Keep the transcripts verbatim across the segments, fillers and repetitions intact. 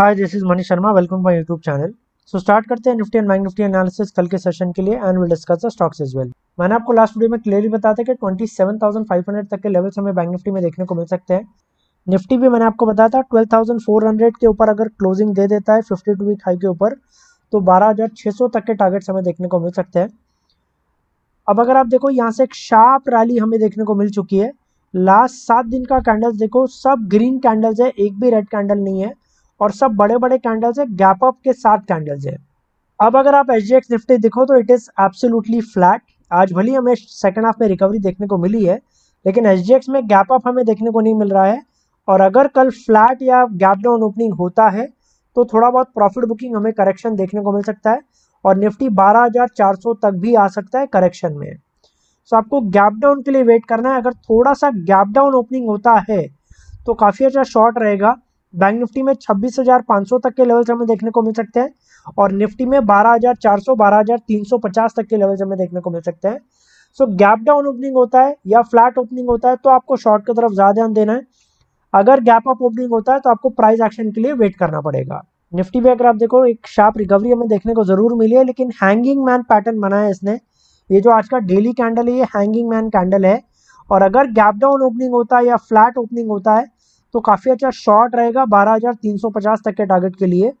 Hi this is Manish Sharma, welcome my YouTube channel. So start करते हैं Nifty and bank Nifty analysis कल के session के लिए and will discuss the stocks as well. मैंने आपको लास्ट वीडियो में क्लियरली बताया था कि सत्ताईस हज़ार पाँच सौ तक के लेवल्स हमें बैंक निफ्टी में देखने को मिल सकते हैं। निफ्टी भी मैंने आपको बताया था बारह हज़ार चार सौ के ऊपर अगर क्लोजिंग दे देता है फिफ्टी टू वीक हाई के ऊपर तो बारह हज़ार छह सौ तक के टारगेट्स हमें देखने को मिल सकते हैं। अब अगर आप देखो यहाँ से एक शार्प रैली हमें देखने को मिल चुकी है। लास्ट सात दिन का कैंडल्स देखो, सब ग्रीन कैंडल्स है, एक भी रेड कैंडल नहीं है और सब बड़े बड़े कैंडल्स है, गैप अप के साथ कैंडल्स है। अब अगर आप एच डी एक्स निफ्टी देखो तो इट इज एब्सोल्युटली फ्लैट। आज भली हमें सेकंड हाफ में रिकवरी देखने को मिली है लेकिन एच डी एक्स में गैप अप हमें देखने को नहीं मिल रहा है और अगर कल फ्लैट या गैप डाउन ओपनिंग होता है तो थोड़ा बहुत प्रॉफिट बुकिंग हमें करेक्शन देखने को मिल सकता है और निफ्टी बारह हज़ार चार सौ तक भी आ सकता है करेक्शन में। सो आपको गैप डाउन के लिए वेट करना है। अगर थोड़ा सा गैप डाउन ओपनिंग होता है तो काफ़ी अच्छा शॉर्ट रहेगा। बैंक निफ्टी में छब्बीस हज़ार पाँच सौ तक के लेवल्स हमें देखने को मिल सकते हैं और निफ्टी में बारह हज़ार चार सौ, बारह हज़ार तीन सौ पचास तक के लेवल्स हमें देखने को मिल सकते हैं। सो गैप डाउन ओपनिंग होता है या फ्लैट ओपनिंग होता है तो आपको शॉर्ट की तरफ ज़्यादा ध्यान देना है। अगर गैप अप ओपनिंग होता है तो आपको प्राइस एक्शन के लिए वेट करना पड़ेगा। निफ्टी में अगर आप देखो एक शार्प रिकवरी हमें देखने को ज़रूर मिली है लेकिन हैंगिंग मैन पैटर्न बनाया इसने। ये जो आज का डेली कैंडल है ये हैंगिंग मैन कैंडल है और अगर गैप डाउन ओपनिंग होता है या फ्लैट ओपनिंग होता है तो काफ़ी अच्छा शॉर्ट रहेगा। बारह हज़ार तीन सौ पचास तक के टारगेट के लिए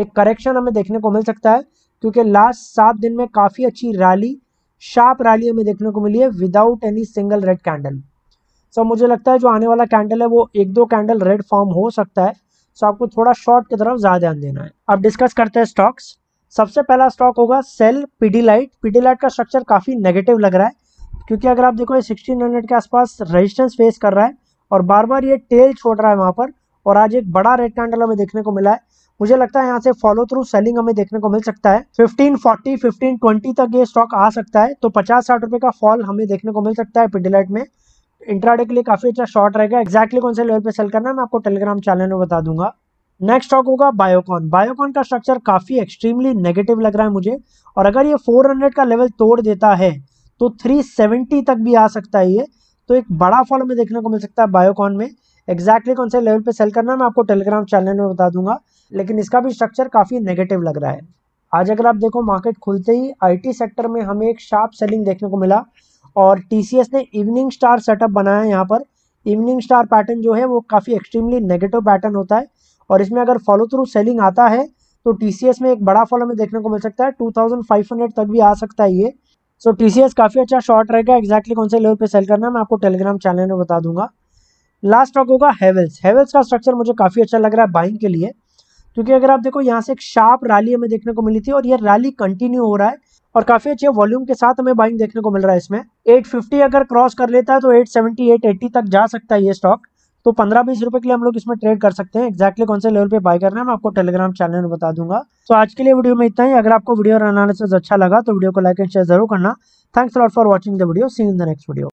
एक करेक्शन हमें देखने को मिल सकता है क्योंकि लास्ट सात दिन में काफ़ी अच्छी रैली, शार्प रैली हमें देखने को मिली है without any single red candle. So मुझे लगता है जो आने वाला कैंडल है वो एक दो कैंडल रेड फॉर्म हो सकता है। सो आपको थोड़ा शॉर्ट की तरफ ज़्यादा ध्यान देना है। अब डिस्कस करते हैं स्टॉक्स। सबसे पहला स्टॉक होगा सेल पिडिलाइट। पिडिलाइट का स्ट्रक्चर काफ़ी नेगेटिव लग रहा है क्योंकि अगर आप देखो ये सिक्सटीन हंड्रेड के आसपास रेजिस्टेंस फेस कर रहा है और बार बार ये टेल छोड़ रहा है वहाँ पर और आज एक बड़ा रेड कैंडल हमें देखने को मिला है। मुझे लगता है यहाँ से फॉलो थ्रू सेलिंग हमें देखने को मिल सकता है। फिफ्टीन फोर्टी, फिफ्टीन ट्वेंटी तक ये स्टॉक आ सकता है तो पचास साठ रुपए का फॉल हमें देखने को मिल सकता है पिडिलाइट में। इंट्राडे के लिए काफ़ी अच्छा शॉर्ट रहेगा। एक्जैक्टली कौन से लेवल पे सेल करना है मैं आपको टेलीग्राम चैनल में बता दूंगा। नेक्स्ट स्टॉक होगा बायोकॉन। बायोकॉन का स्ट्रक्चर काफ़ी एक्सट्रीमली नेगेटिव लग रहा है मुझे और अगर ये फोर हंड्रेड का लेवल तोड़ देता है तो थ्री सेवेंटी तक भी आ सकता है ये, तो एक बड़ा फॉल हमें देखने को मिल सकता है बायोकॉन में। एक्जैक्टली कौन से लेवल पे सेल करना है मैं आपको टेलीग्राम चैनल में बता दूंगा लेकिन इसका भी स्ट्रक्चर काफ़ी नेगेटिव लग रहा है। आज अगर आप देखो मार्केट खुलते ही आईटी सेक्टर में हमें एक शार्प सेलिंग देखने को मिला और टीसीएस ने इवनिंग स्टार सेटअप बनाया है। यहाँ पर इवनिंग स्टार पैटर्न जो है वो काफ़ी एक्सट्रीमली नेगेटिव पैटर्न होता है और इसमें अगर फॉलो थ्रू सेलिंग आता है तो टीसीएस में एक बड़ा फॉल हमें देखने को मिल सकता है, टू थाउजेंड फाइव हंड्रेड तक भी आ सकता है ये। सो so, टीसीएस काफ़ी अच्छा शॉर्ट रहेगा। एक्जैक्टली कौन से लेवल पे सेल करना है मैं आपको टेलीग्राम चैनल में बता दूंगा। लास्ट स्टॉक होगा हैवेल्स। हैवेल्स का स्ट्रक्चर मुझे काफ़ी अच्छा लग रहा है बाइंग के लिए क्योंकि अगर आप देखो यहाँ से एक शार्प रैली हमें देखने को मिली थी और ये रैली कंटिन्यू हो रहा है और काफ़ी अच्छे वॉल्यूम के साथ हमें बाइंग देखने को मिल रहा है इसमें। एट फिफ्टी अगर क्रॉस कर लेता है तो एट सेवेंटी, एट एटी तक जा सकता है ये स्टॉक, तो पंद्रह बीस रुपये के लिए हम लोग इसमें ट्रेड कर सकते हैं। एक्जैक्टली कौन से लेवल पे बाय करना है मैं आपको टेलीग्राम चैनल में बता दूंगा। तो so, आज के लिए वीडियो में इतना ही। अगर आपको वीडियो और एनालिसिस अच्छा लगा तो वीडियो को लाइक एंड शेयर जरूर करना। Thanks lot for watching the video. See you in the next video.